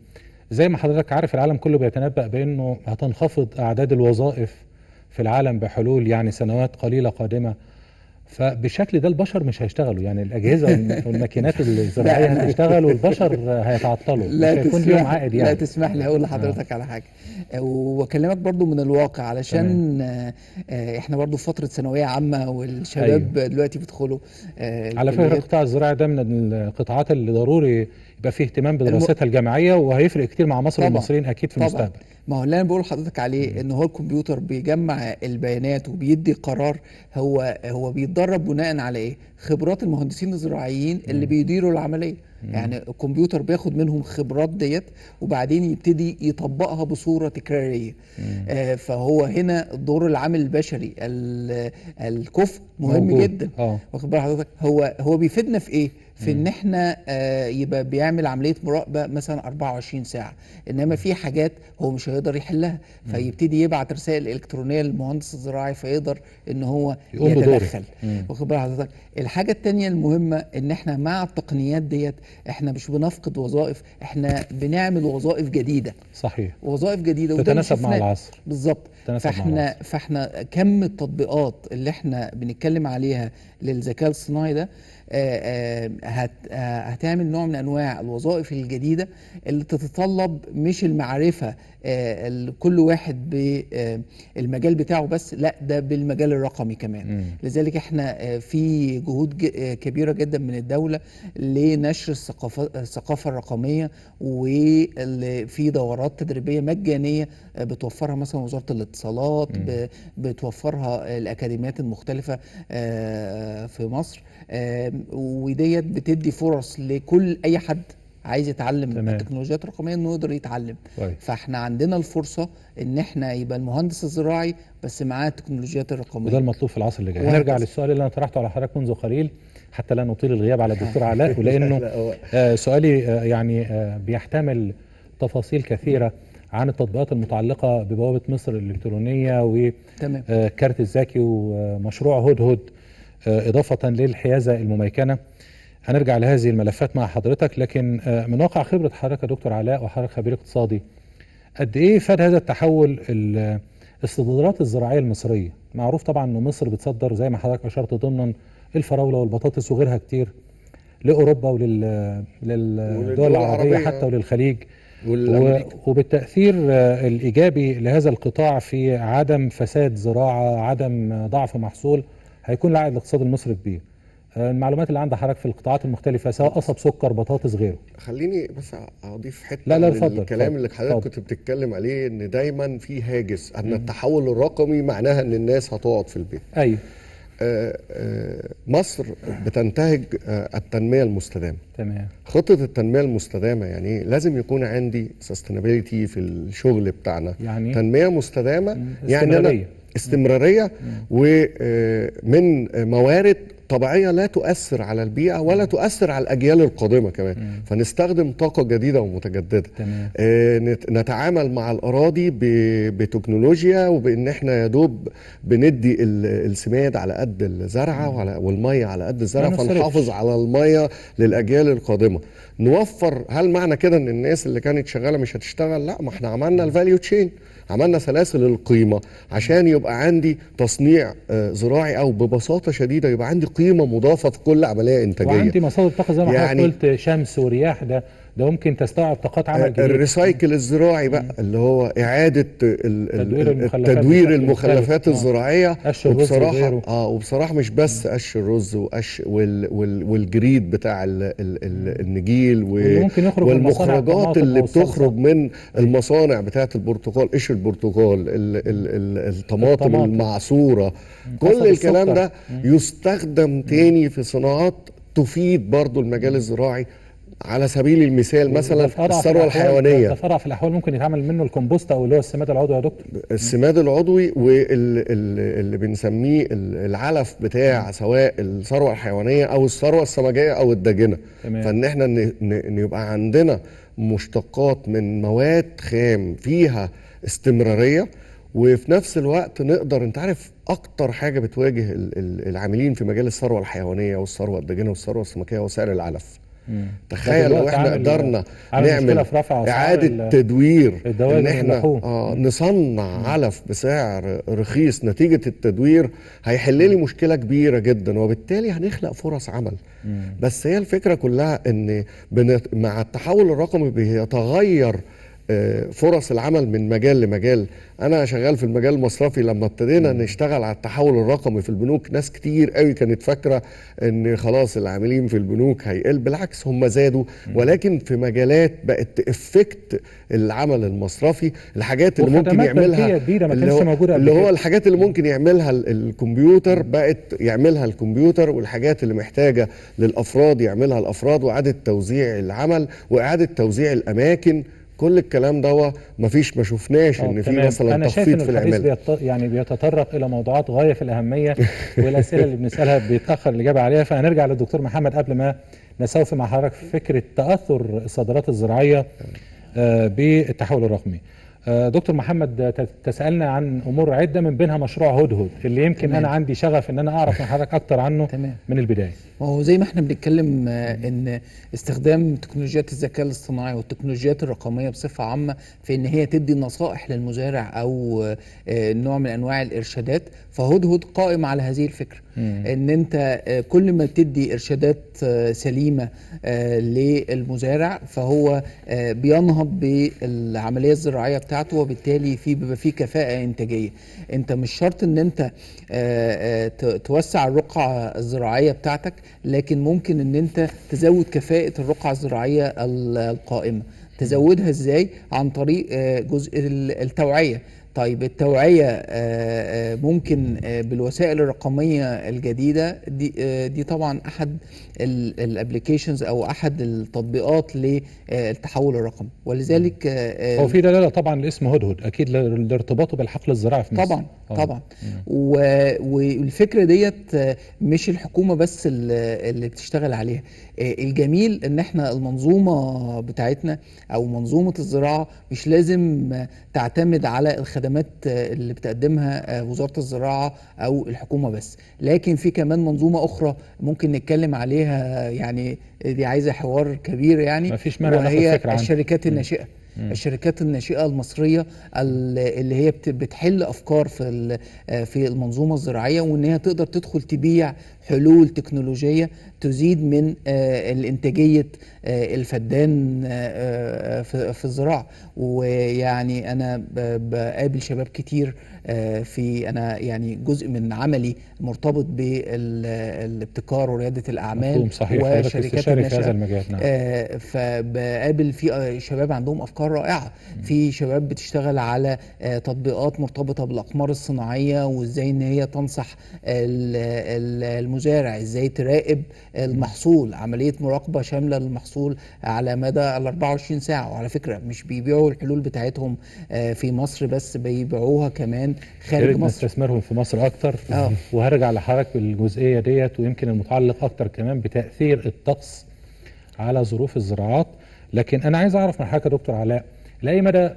زي ما حضرتك عارف العالم كله بيتنبأ بأنه هتنخفض أعداد الوظائف في العالم بحلول يعني سنوات قليلة قادمة، فبشكل ده البشر مش هيشتغلوا، يعني الاجهزه والماكينات الزراعيه هتشتغل والبشر هيتعطلوا، لا هيكون ليهم عائد. يعني لا تسمح لي اقول لحضرتك آه. على حاجه واكلمك برضو من الواقع، علشان آه احنا برضو في فتره ثانويه عامه، والشباب أيوه. دلوقتي بيدخلوا آه على فكره القطاع الزراعي ده من القطاعات اللي ضروري يبقى فيه اهتمام بدراستها الم... الجامعيه، وهيفرق كتير مع مصر والمصريين اكيد في طبعًا. المستقبل. ما هو اللي انا بقول لحضرتك عليه ان هو الكمبيوتر بيجمع البيانات وبيدي قرار، هو هو بيتدرب بناء على ايه؟ خبرات المهندسين الزراعيين اللي بيديروا العمليه. مم. يعني الكمبيوتر بياخد منهم خبرات ديت، وبعدين يبتدي يطبقها بصوره تكراريه. آه فهو هنا دور العامل البشري الكفء مهم موجود. جدا آه. واخد بال حضرتك؟ هو هو بيفيدنا في ايه؟ في ان احنا آه يبقى بيعمل عمليه مراقبه مثلا أربعة وعشرين ساعة، انما في حاجات هو مش هيقدر يحلها، فيبتدي يبعت رسائل الكترونيه للمهندس الزراعي، فيقدر ان هو يتدخل. واخد بال حضرتك؟ الحاجه الثانيه المهمه ان احنا مع التقنيات ديت احنا مش بنفقد وظائف، احنا بنعمل وظائف جديده. صحيح، وظائف جديده تتناسب مع العصر. بالظبط. فاحنا فاحنا كم التطبيقات اللي احنا بنتكلم عليها للذكاء الصناعي ده هتعمل نوع من انواع الوظائف الجديده اللي تتطلب مش المعرفه كل واحد بالمجال بتاعه بس، لا ده بالمجال الرقمي كمان. م. لذلك احنا في جهود كبيره جدا من الدوله لنشر الثقافه الثقافه الرقميه، وفي دورات تدريبيه مجانيه بتوفرها مثلا وزاره الاتصالات، بتوفرها الاكاديميات المختلفه في مصر، وديت بتدي فرص لكل اي حد عايز يتعلم التكنولوجيات الرقميه انه يقدر يتعلم. طيب. فاحنا عندنا الفرصه ان احنا يبقى المهندس الزراعي بس معاه التكنولوجيات الرقميه، وده المطلوب في العصر اللي جاي. هنرجع للسؤال اللي انا طرحته على حضرتك منذ قليل حتى لا نطيل الغياب على الدكتور علاء، ولانه آه سؤالي آه يعني آه بيحتمل تفاصيل كثيره عن التطبيقات المتعلقه ببوابه مصر الالكترونيه والكارت آه الذكي ومشروع هدهد، آه اضافه للحيازه المميكنه. هنرجع لهذه الملفات مع حضرتك، لكن من واقع خبرة حضرتك يا دكتور علاء وحضرتك خبير اقتصادي، قد ايه فاد هذا التحول الصادرات الزراعية المصرية؟ معروف طبعا ان مصر بتصدر زي ما حضرتك اشرت ضمنا الفراولة والبطاطس وغيرها كتير لأوروبا وللدول العربية حتى وللخليج، وبالتأثير الإيجابي لهذا القطاع في عدم فساد زراعة، عدم ضعف محصول، هيكون العائد الاقتصادي المصري كبير. المعلومات اللي عند حضرتك في القطاعات المختلفه سواء قصب، سكر، بطاطس، غيره. خليني بس اضيف حته. لا لا اتفضل. الكلام اللي حضرتك كنت بتتكلم عليه ان دايما في هاجس ان التحول الرقمي معناها ان الناس هتقعد في البيت. ايوه. آآ آآ مصر بتنتهج التنميه المستدامه. تمام. خطه التنميه المستدامه يعني ايه؟ لازم يكون عندي سستينابيلتي في الشغل بتاعنا. يعني تنميه مستدامه يعني انا استمراريه ومن موارد طبيعية لا تؤثر على البيئة ولا تؤثر على الأجيال القادمة كمان. مم. فنستخدم طاقة جديدة ومتجددة. آه نتعامل مع الأراضي بتكنولوجيا، وبإن احنا يدوب بندي السماد على قد الزرعة وعلى والمية على قد الزرعة، فنحافظ على المية للأجيال القادمة. نوفر. هل معنى كده إن الناس اللي كانت شغالة مش هتشتغل؟ لا، ما احنا عملنا الفاليو تشين، عملنا سلاسل القيمة عشان يبقى عندي تصنيع زراعي، أو ببساطة شديدة يبقى عندي قيمة مضافة في كل عملية إنتاجية، وعندي مصادر طاقة زي ما يعني قلت، شمس ورياح. ده ده ممكن تستوعب طاقات عمل جديدة. الريسايكل الزراعي بقى اللي هو إعادة تدوير المخلفات, تدوير المخلفات الزراعية. وبصراحة اه وبصراحة مش بس قش الرز وقش وال وال والجريد بتاع ال ال ال النجيل والمخرجات اللي بتخرج من المصانع بتاعة البرتقال، قش البرتقال، الطماطم المعصورة، كل الكلام ده يستخدم تاني في صناعات تفيد برضو المجال الزراعي. على سبيل المثال مثلا الثروه الحيوانيه، التفرع في الاحوال ممكن يتعمل منه الكمبوست او اللي هو السماد العضوي يا دكتور. السماد العضوي واللي بنسميه العلف بتاع سواء الثروه الحيوانيه او الثروه السمجيه او الداجنه. فان احنا نبقى عندنا مشتقات من مواد خام فيها استمراريه، وفي نفس الوقت نقدر. انت عارف اكتر حاجه بتواجه العاملين في مجال الثروه الحيوانيه والثروه الداجنه والثروه السمكيه هو سعر العلف. تخيل لو احنا قدرنا نعمل اعاده تدوير، ان احنا آه نصنع مم. علف بسعر رخيص نتيجه التدوير، هيحل لي مشكله كبيره جدا، وبالتالي هنخلق فرص عمل. مم. بس هي الفكره كلها ان مع التحول الرقمي بيتغير فرص العمل من مجال لمجال. انا شغال في المجال المصرفي، لما ابتدينا نشتغل على التحول الرقمي في البنوك ناس كتير قوي كانت فاكره ان خلاص العاملين في البنوك هيقل، بالعكس هم زادوا، ولكن في مجالات بقت افكت العمل المصرفي، الحاجات اللي ممكن يعملها اللي هو, اللي هو الحاجات اللي ممكن يعملها الكمبيوتر بقت يعملها الكمبيوتر، والحاجات اللي محتاجه للافراد يعملها الافراد، واعاده توزيع العمل واعاده توزيع الاماكن. كل الكلام ده مفيش ما شفناش ان في مثلا تخفيض في العمل. يعني بيتطرق الى موضوعات غايه في الاهميه، والاسئله اللي بنسالها بيتاخر الاجابه عليها. فهنرجع للدكتور محمد قبل ما نسوف مع حضرتك فكره تاثر الصادرات الزراعيه بالتحول الرقمي. دكتور محمد تسألنا عن امور عده من بينها مشروع هدهد اللي يمكن تمام. انا عندي شغف ان انا اعرف من حضرتك اكتر عنه تمام. من البدايه. وهو زي ما احنا بنتكلم ان استخدام تكنولوجيات الذكاء الاصطناعي والتكنولوجيات الرقميه بصفه عامه في ان هي تدي نصائح للمزارع او نوع من انواع الارشادات، فهدهد قائم على هذه الفكره مم. ان انت كل ما تدي ارشادات سليمه للمزارع فهو بينهض بالعمليه الزراعيه بتاعته، وبالتالي في بيبقى في كفاءه انتاجيه. انت مش شرط ان انت توسع الرقعه الزراعيه بتاعتك، لكن ممكن ان انت تزود كفاءه الرقعه الزراعيه القائمه. تزودها ازاي؟ عن طريق جزء التوعيه. طيب التوعية ممكن بالوسائل الرقمية الجديدة دي, دي طبعا أحد الابليكيشنز أو أحد التطبيقات للتحول الرقمي، ولذلك هو في دلالة طبعا الاسم هدهد أكيد لارتباطه بالحقل الزراعي في مصر. طبعا طبعا والفكرة ديت مش الحكومة بس اللي بتشتغل عليها. الجميل إن احنا المنظومة بتاعتنا أو منظومة الزراعة مش لازم تعتمد على الخدمات الخدمات اللي بتقدمها وزارة الزراعة أو الحكومة بس، لكن في كمان منظومة أخرى ممكن نتكلم عليها، يعني دي عايزة حوار كبير يعني، مفيش مانع ناخد فكرة عنها. الشركات الناشئة مم. الشركات الناشئه المصريه اللي هي بتحل افكار في في المنظومه الزراعيه، وان هي تقدر تدخل تبيع حلول تكنولوجيه تزيد من الانتاجيه الفدان في الزراعه. ويعني انا بقابل شباب كتير في انا يعني جزء من عملي مرتبط بالابتكار ورياده الاعمال وشركات الناشئه، فبقابل في شباب عندهم افكار رائعة. في شباب بتشتغل على تطبيقات مرتبطة بالأقمار الصناعية وإزاي إن هي تنصح المزارع إزاي تراقب المحصول، عملية مراقبة شاملة للمحصول على مدى ال أربعة وعشرين ساعة. وعلى فكرة مش بيبيعوا الحلول بتاعتهم في مصر بس، بيبيعوها كمان خارج مصر. استثمارهم في مصر أكتر آه. وهرجع لحضرتك بالجزئية ديت ويمكن المتعلق أكتر كمان بتأثير الطقس على ظروف الزراعات. لكن أنا عايز أعرف من حضرتك يا دكتور علاء، لأي مدى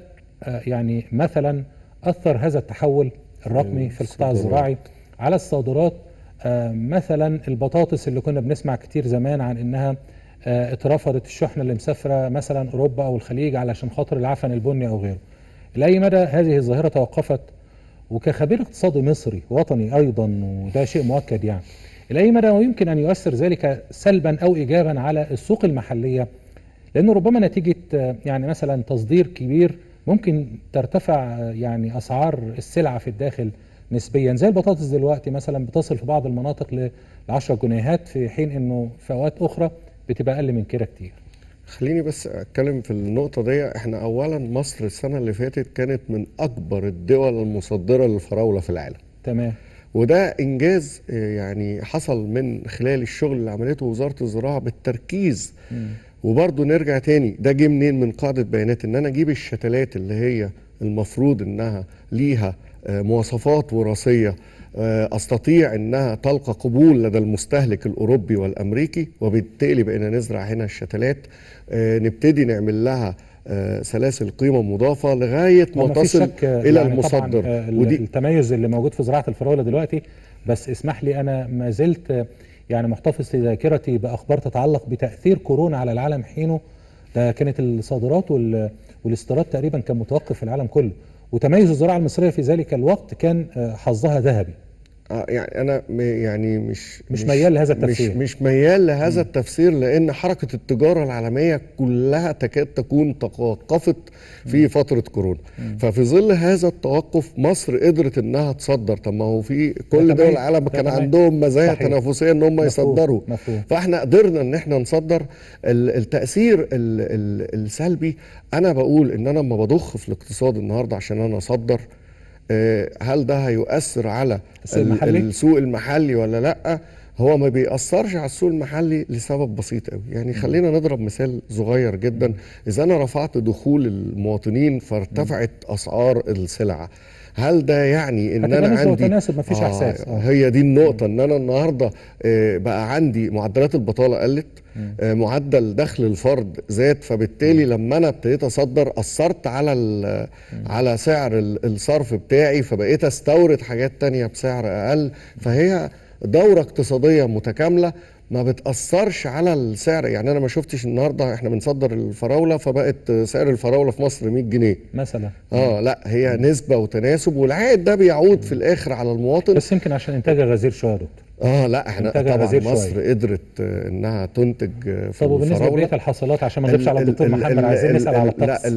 يعني مثلا أثر هذا التحول الرقمي في القطاع الزراعي على الصادرات، مثلا البطاطس اللي كنا بنسمع كتير زمان عن إنها اترفضت الشحنة اللي مسافرة مثلا أوروبا أو الخليج علشان خاطر العفن البني أو غيره، لأي مدى هذه الظاهرة توقفت؟ وكخبير اقتصادي مصري وطني أيضا وده شيء مؤكد، يعني لأي مدى ويمكن أن يؤثر ذلك سلبا أو إيجابا على السوق المحلية؟ لأنه ربما نتيجة يعني مثلا تصدير كبير ممكن ترتفع يعني أسعار السلعة في الداخل نسبيا، زي البطاطس دلوقتي مثلا بتصل في بعض المناطق ل عشرة جنيهات، في حين أنه في أوقات أخرى بتبقى أقل من كده كتير. خليني بس أتكلم في النقطة دي. إحنا أولا مصر السنة اللي فاتت كانت من أكبر الدول المصدرة للفراولة في العالم. تمام. وده إنجاز يعني حصل من خلال الشغل اللي عملته وزارة الزراعة بالتركيز. م. وبرضه نرجع تاني، ده جه منين؟ من قاعدة بيانات، ان انا اجيب الشتلات اللي هي المفروض انها ليها مواصفات وراثية استطيع انها تلقى قبول لدى المستهلك الاوروبي والامريكي، وبالتالي بقينا نزرع هنا الشتلات، نبتدي نعمل لها سلاسل قيمة مضافة لغاية ما تصل الى يعني المصدر. طبعا ودي التميز اللي موجود في زراعة الفراولة دلوقتي. بس اسمح لي انا ما زلت يعني محتفظ في ذاكرتي باخبار تتعلق بتاثير كورونا على العالم حينه، ده كانت الصادرات والاستيراد تقريبا كان متوقف في العالم كله، وتميز الزراعه المصريه في ذلك الوقت كان حظها ذهبي. اه يعني انا يعني مش مش ميال لهذا التفسير، مش مش ميال لهذا التفسير، لان حركه التجاره العالميه كلها تكاد تكون توقفت في م. فتره كورونا. م. ففي ظل هذا التوقف مصر قدرت انها تصدر. طب ما هو في كل دول العالم كان عندهم مزايا تنافسيه ان هم يصدروا، مفهوم. فاحنا قدرنا ان احنا نصدر. التاثير السلبي انا بقول ان انا لما بضخ في الاقتصاد النهارده عشان انا اصدر، هل ده هيؤثر على السوق المحلي ولا لأ؟ هو ما بيأثرش على السوق المحلي لسبب بسيط قوي. يعني خلينا نضرب مثال صغير جدا. إذا أنا رفعت دخول المواطنين فارتفعت أسعار السلع، هل ده يعني ان انا عندي تناسب؟ مفيش آه احساس. آه هي دي النقطه، ان انا النهارده آه بقى عندي معدلات البطاله قلت، آه معدل دخل الفرد زاد، فبالتالي لما انا ابتديت اصدر اثرت على على سعر الصرف بتاعي، فبقيت استورد حاجات تانية بسعر اقل، فهي دوره اقتصاديه متكامله ما بتأثرش على السعر. يعني أنا ما شفتش النهاردة إحنا بنصدر الفراولة فبقت سعر الفراولة في مصر مية جنيه مثلا. آه لا، هي نسبة وتناسب، والعائد ده بيعود في الآخر على المواطن. بس يمكن عشان إنتاجها غزير شوية يا دكتور. اه لا احنا طبعا مصر قدرت انها تنتج في طب وبالنسبه لبقيه الحصولات عشان ما نغيبش على الدكتور محمد، عايزين نسال على البطاطس. لا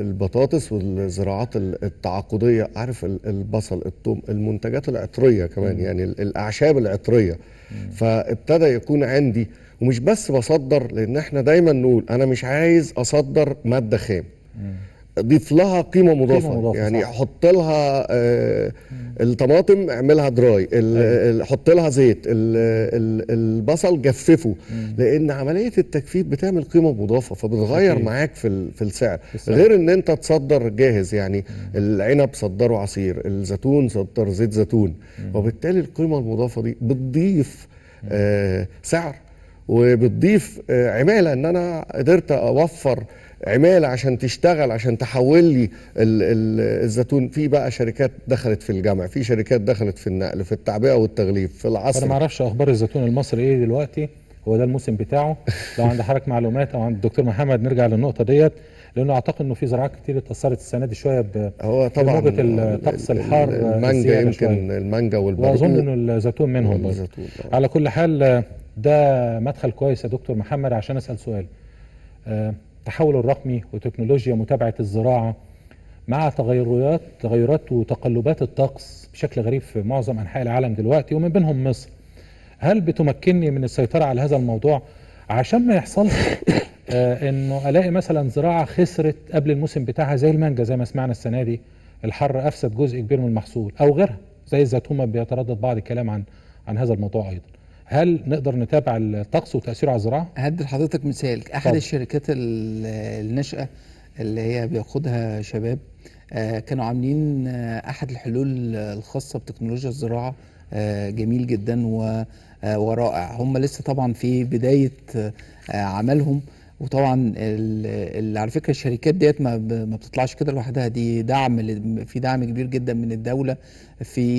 البطاطس والزراعات التعاقديه، عارف البصل، الثوم، المنتجات العطريه كمان م. يعني الاعشاب العطريه. م. فابتدى يكون عندي، ومش بس بصدر، لان احنا دايما نقول انا مش عايز اصدر ماده خام، ضيف لها قيمة مضافة, قيمة مضافة يعني صح. حط لها آه الطماطم اعملها دراي، أيوة. حط لها زيت، ال ال البصل جففه، مم. لأن عملية التجفيف بتعمل قيمة مضافة، فبتغير أكيد. معاك في, في السعر. السعر غير ان انت تصدر جاهز، يعني مم. العنب صدره عصير، الزيتون صدر زيت زيتون، مم. وبالتالي القيمة المضافة دي بتضيف آه سعر وبتضيف آه عمالة، ان انا قدرت اوفر عمالة عشان تشتغل، عشان تحول لي الزيتون. في بقى شركات دخلت في الجمع، في شركات دخلت في النقل، في التعبئة والتغليف، في العصر. أنا ما اعرفش أخبار الزيتون المصري إيه دلوقتي، هو ده الموسم بتاعه؟ لو عند حضرتك معلومات أو عند الدكتور محمد نرجع للنقطة ديت، لأنه أعتقد إنه في زراعات كتير اتأثرت السنة دي شوية ب هو طبعا بموجة الطقس الحار، المانجا يمكن، المانجا والبرقوق، وأظن إنه الزيتون منهم برضه. على كل حال ده مدخل كويس يا دكتور محمد عشان أسأل سؤال. أه التحول الرقمي وتكنولوجيا متابعة الزراعة مع تغيرات تغيرات وتقلبات الطقس بشكل غريب في معظم أنحاء العالم دلوقتي ومن بينهم مصر، هل بتمكنني من السيطرة على هذا الموضوع عشان ما يحصلش آه إنه ألاقي مثلا زراعة خسرت قبل الموسم بتاعها زي المانجا، زي ما سمعنا السنة دي الحر أفسد جزء كبير من المحصول، أو غيرها زي الزيتون ما بيتردد بعض الكلام عن عن هذا الموضوع أيضا. هل نقدر نتابع الطقس وتأثيره على الزراعة؟ هدي لحضرتك مثال، أحد طب. الشركات الناشئة اللي هي بيقودها شباب كانوا عاملين أحد الحلول الخاصة بتكنولوجيا الزراعة جميل جدا ورائع. هم لسه طبعا في بداية عملهم، وطبعا على فكره الشركات ديت ما ما بتطلعش كده لوحدها، دي دعم، في دعم كبير جدا من الدوله في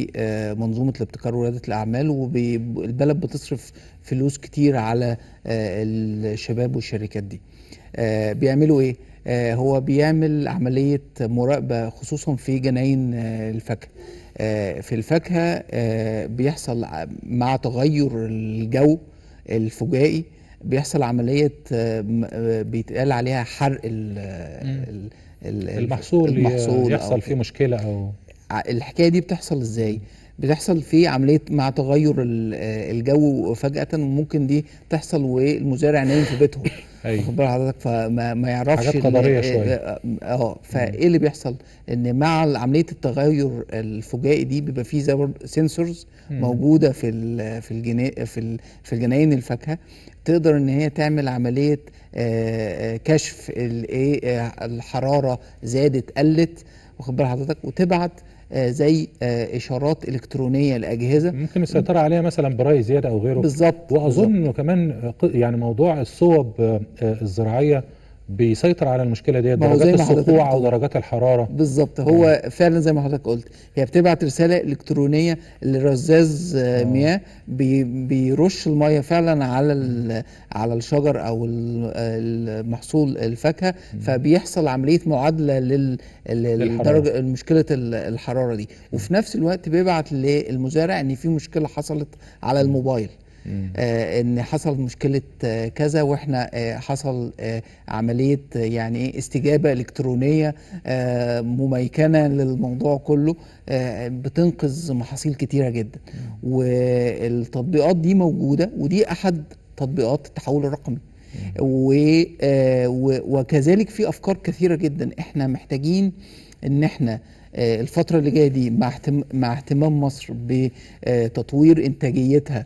منظومه الابتكار ورواد الاعمال، والبلد بتصرف فلوس كتير على الشباب والشركات دي. بيعملوا ايه؟ هو بيعمل عمليه مراقبه خصوصا في جناين الفاكهه. في الفاكهه بيحصل مع تغير الجو الفجائي بيحصل عملية بيتقال عليها حرق ال المحصول, المحصول يحصل فيه مشكلة. أو الحكاية دي بتحصل إزاي؟ بتحصل في عملية مع تغير الجو فجأة، وممكن دي تحصل والمزارع نايم في بيتهم، واخد بال حضرتك، فما ما يعرفش حاجات قدرية شوية. اه فإيه اللي بيحصل؟ إن مع عملية التغير الفجائي دي بيبقى فيه زي سنسورز موجودة في ال في الجنا في في الجناين الفاكهة، تقدر ان هي تعمل عمليه كشف الحراره زادت قلت، واخد بال حضرتك، وتبعت زي اشارات الكترونيه لاجهزه ممكن السيطره عليها مثلا براي زياده او غيره. بالظبط. واظن انه كمان يعني موضوع الصوب الزراعيه بيسيطر على المشكله دي، درجات السقوع او درجات الحراره. بالظبط، هو آه. فعلا زي ما حضرتك قلت، هي بتبعت رساله الكترونيه لرزاز آه. مياه بي بيرش الميه فعلا على على الشجر او المحصول الفاكهه، فبيحصل عمليه معادله للدرجه مشكله الحراره دي، وفي نفس الوقت بيبعت للمزارع ان في مشكله حصلت على الموبايل، آه ان حصل مشكله آه كذا، واحنا آه حصل آه عمليه يعني ايه استجابه الكترونيه آه مميكنه للموضوع كله، آه بتنقذ محاصيل كتيره جدا. والتطبيقات دي موجوده، ودي احد تطبيقات التحول الرقمي. وكذلك في افكار كثيره جدا احنا محتاجين ان احنا الفتره اللي جايه دي مع اهتمام مصر بتطوير انتاجيتها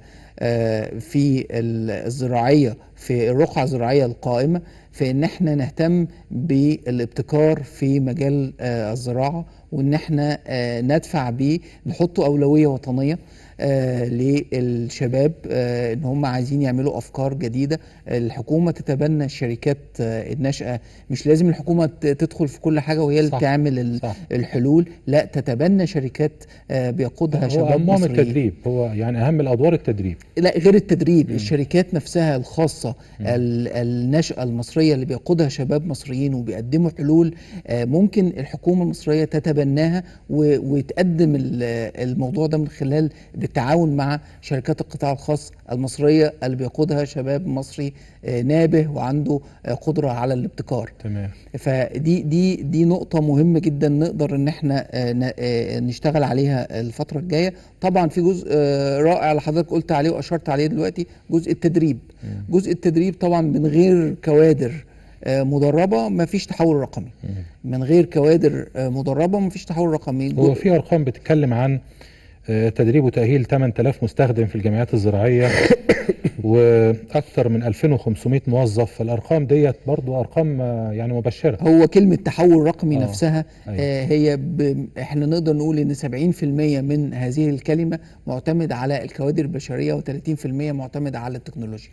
في الزراعيه، في الرقعه الزراعيه القائمه، في ان احنا نهتم بالابتكار في مجال الزراعه وان احنا ندفع بيه، نحطه اولويه وطنيه للشباب ان هم عايزين يعملوا افكار جديده. الحكومه تتبنى الشركات الناشئه، مش لازم الحكومه تدخل في كل حاجه وهي اللي تعمل الحلول، لا تتبنى شركات بيقودها شباب مصريين. هو اهم التدريب، هو يعني اهم الادوار التدريب، لا غير التدريب م. الشركات نفسها الخاصه الناشئه المصريه اللي بيقودها شباب مصريين وبيقدموا حلول ممكن الحكومه المصريه تتبناها وتقدم الموضوع ده من خلال بالتعاون مع شركات القطاع الخاص المصرية اللي بيقودها شباب مصري نابه وعنده قدرة على الابتكار. تمام. فدي دي دي نقطة مهمة جدا نقدر ان احنا نشتغل عليها الفترة الجاية. طبعا في جزء رائع اللي حضرتك قلت عليه واشرت عليه دلوقتي، جزء التدريب. م. جزء التدريب طبعا من غير كوادر مدربه ما فيش تحول رقمي. من غير كوادر مدربة ما فيش تحول رقمي. هو في ارقام بتتكلم عن تدريب وتأهيل ثمانية آلاف مستخدم في الجامعات الزراعية واكثر من ألفين وخمسمائة موظف، فالارقام ديت برضو ارقام يعني مبشره. هو كلمه تحول رقمي آه نفسها أيوة. آه هي ب... احنا نقدر نقول ان سبعين في المائة من هذه الكلمه معتمد على الكوادر البشريه وثلاثين في المائة معتمد على التكنولوجيا.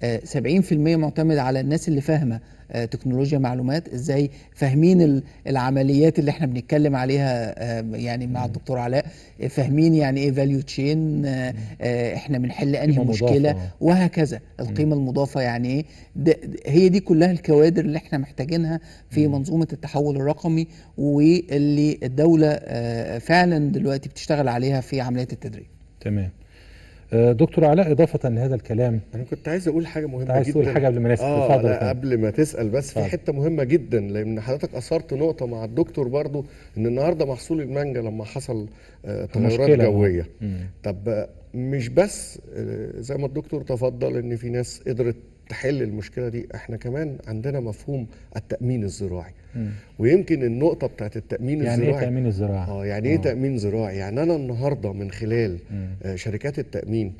آه سبعين في المائة معتمد على الناس اللي فاهمه آه تكنولوجيا معلومات، ازاي فاهمين العمليات اللي احنا بنتكلم عليها آه يعني مع م. الدكتور علاء، آه فاهمين يعني ايه فاليو تشين، آه آه احنا بنحل انهي مشكله وهكذا، القيمة المضافة يعني ايه. هي دي كلها الكوادر اللي احنا محتاجينها في منظومة التحول الرقمي، واللي الدولة فعلا دلوقتي بتشتغل عليها في عمليات التدريب. تمام دكتور علاء، إضافة لهذا الكلام أنا كنت عايز أقول حاجة مهمة جدا. عايز تقول حاجة قبل ما نسأل؟ آه قبل ما تسأل بس فعلا. في حتة مهمة جدا، لأن حضرتك أثرت نقطة مع الدكتور برضو، إن النهاردة محصول المانجا لما حصل تغيرات جوية، طب مش بس زي ما الدكتور تفضل ان في ناس قدرت تحل المشكله دي، احنا كمان عندنا مفهوم التامين الزراعي. م. ويمكن النقطه بتاعت التامين يعني الزراعي، يعني ايه تامين الزراعي؟ اه يعني ايه تامين زراعي؟ يعني انا النهارده من خلال آه شركات التامين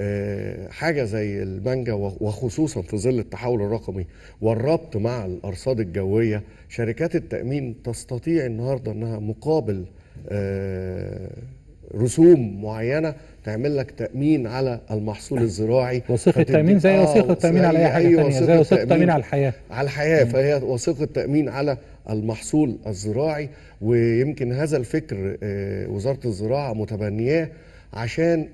آه حاجه زي المانجا، وخصوصا في ظل التحول الرقمي والربط مع الارصاد الجويه، شركات التامين تستطيع النهارده انها مقابل آه رسوم معينه تعمل لك تامين على المحصول الزراعي. وثيقه التامين زي وثيقه التامين على اي حاجه ثانيه، زي وثيقه التامين على الحياه، على الحياه. فهي وثيقه تامين على المحصول الزراعي، ويمكن هذا الفكر وزاره الزراعه متبنياه عشان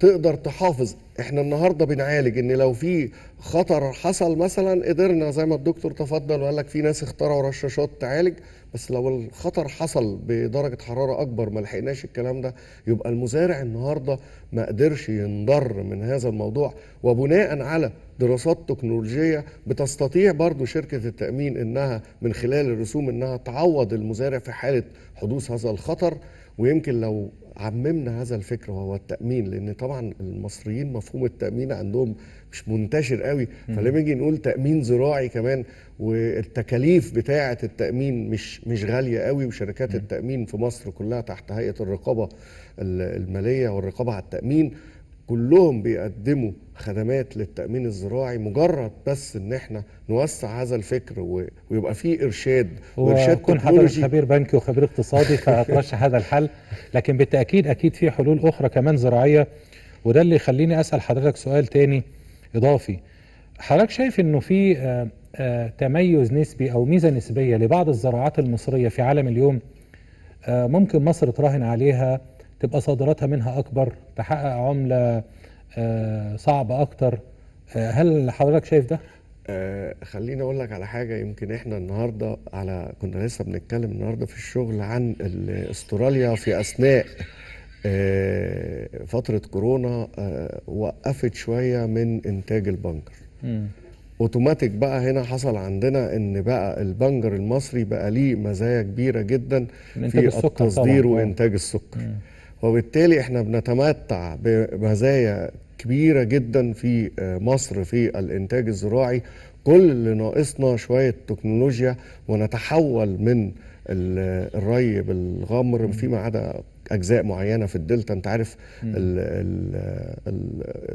تقدر تحافظ. احنا النهارده بنعالج ان لو في خطر حصل مثلا، قدرنا زي ما الدكتور تفضل وقال لك في ناس اخترعوا رشاشات تعالج، بس لو الخطر حصل بدرجه حراره اكبر ما لحقناش الكلام ده، يبقى المزارع النهارده ما قدرش ينضر من هذا الموضوع. وبناء على دراسات تكنولوجيه بتستطيع برضو شركه التامين انها من خلال الرسوم انها تعوض المزارع في حاله حدوث هذا الخطر. ويمكن لو عممنا هذا الفكر وهو التأمين، لأن طبعا المصريين مفهوم التأمين عندهم مش منتشر قوي، فلما نيجي نقول تأمين زراعي كمان، والتكاليف بتاعة التأمين مش مش غالية قوي، وشركات التأمين في مصر كلها تحت هيئة الرقابة المالية والرقابة على التأمين كلهم بيقدموا خدمات للتأمين الزراعي. مجرد بس ان احنا نوسع هذا الفكر ويبقى فيه ارشاد وارشاد تكون حضرتك خبير بنكي وخبير اقتصادي فترشح هذا الحل، لكن بالتأكيد اكيد في حلول اخرى كمان زراعية. وده اللي يخليني اسأل حضرتك سؤال تاني اضافي. حضرتك شايف انه في آآ آآ تميز نسبي او ميزة نسبية لبعض الزراعات المصرية في عالم اليوم ممكن مصر تراهن عليها تبقى صادراتها منها أكبر، تحقق عملة آه صعبة أكتر؟ آه هل حضرتك شايف ده؟ آه خليني أقول لك على حاجة. يمكن إحنا النهاردة على كنا لسه بنتكلم النهاردة في الشغل عن أستراليا في أثناء آه فترة كورونا آه وقفت شوية من إنتاج البنجر. م. اوتوماتيك بقى هنا حصل عندنا ان بقى البنجر المصري بقى ليه مزايا كبيرة جدا في التصدير وإنتاج السكر. م. وبالتالي احنا بنتمتع بمزايا كبيرة جدا في مصر في الانتاج الزراعي. كل اللي ناقصنا شوية تكنولوجيا ونتحول من الري بالغمر فيما عدا أجزاء معينة في الدلتا. أنت عارف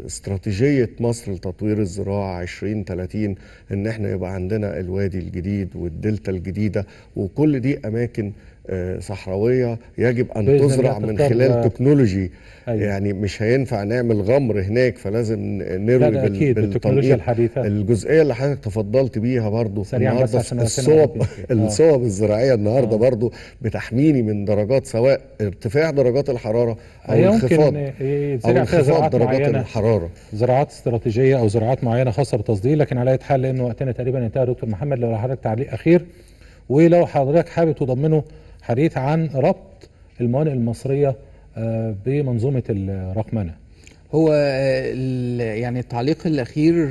استراتيجية مصر لتطوير الزراعة عشرين ثلاثين إن احنا يبقى عندنا الوادي الجديد والدلتا الجديدة، وكل دي أماكن صحراوية يجب أن تزرع من خلال تكنولوجي. أيوة. يعني مش هينفع نعمل غمر هناك، فلازم نروي بال... بالتكنولوجيا الحديثة. الجزئية اللي حضرتك تفضلت بيها برضو النهارده الصوب الصوب الزراعية النهارده برضو بتحميني من درجات، سواء ارتفاع درجات الحرارة أو انخفاض أو انخفاض درجات الحرارة، زراعات استراتيجية أو زراعات معينة خاصة بالتصدير. لكن على أي حال لأن وقتنا تقريبا انتهى. دكتور محمد لو حضرتك تعليق أخير، ولو حضرتك حابب تضمنه حديث عن ربط الموانئ المصرية بمنظومة الرقمنة. هو يعني التعليق الأخير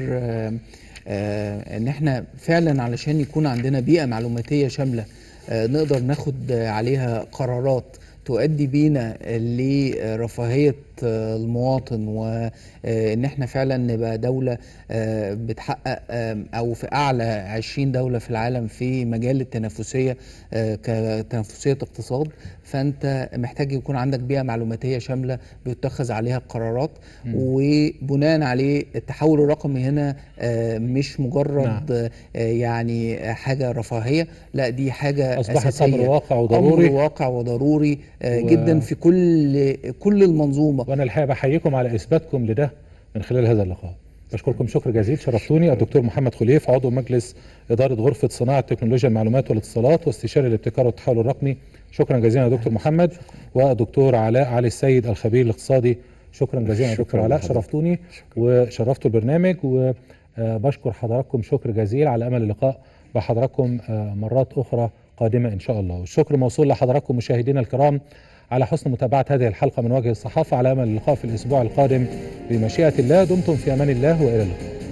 إن احنا فعلا علشان يكون عندنا بيئة معلوماتية شاملة نقدر ناخد عليها قرارات تؤدي بينا لرفاهية المواطن، وان احنا فعلا نبقى دولة بتحقق او في اعلى عشرين دولة في العالم في مجال التنافسية كتنافسية اقتصاد، فانت محتاج يكون عندك بيئة معلوماتية شاملة بيتخذ عليها القرارات، وبناء عليه التحول الرقمي هنا مش مجرد نعم. يعني حاجة رفاهية، لا دي حاجة أصبحت أساسية، أمر واقع وضروري، أمر واقع وضروري و... جدا في كل كل المنظومة. وانا الحقيقه بحييكم على اثباتكم لده من خلال هذا اللقاء. بشكركم شكر جزيل. شرفتوني الدكتور محمد خليف، عضو مجلس اداره غرفه صناعه تكنولوجيا المعلومات والاتصالات واستشاري الابتكار والتحول الرقمي. شكرا جزيلا يا دكتور محمد. والدكتور علاء علي السيد الخبير الاقتصادي، شكرا جزيلا يا دكتور علاء. شرفتوني وشرفتوا البرنامج، وبشكر حضراتكم شكر جزيل، على امل اللقاء بحضراتكم مرات اخرى قادمه ان شاء الله. والشكر موصول لحضراتكم مشاهدينا الكرام على حسن متابعة هذه الحلقة من واجه الصحافة، على أمل اللقاء في الأسبوع القادم بمشيئة الله. دمتم في أمان الله وإلى اللقاء.